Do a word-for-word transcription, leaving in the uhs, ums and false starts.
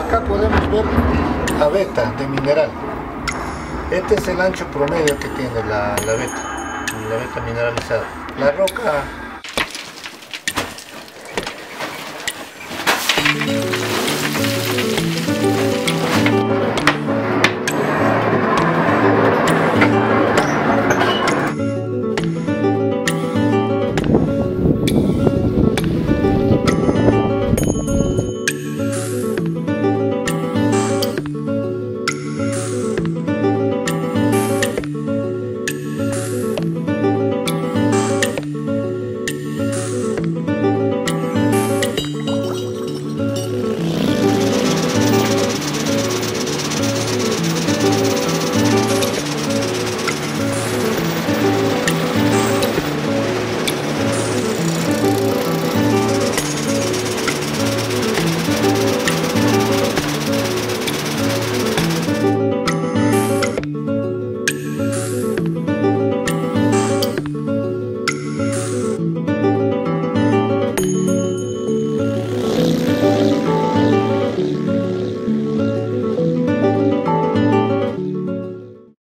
Acá podemos ver la veta de mineral. Este es el ancho promedio que tiene la, la veta, la veta mineralizada. La roca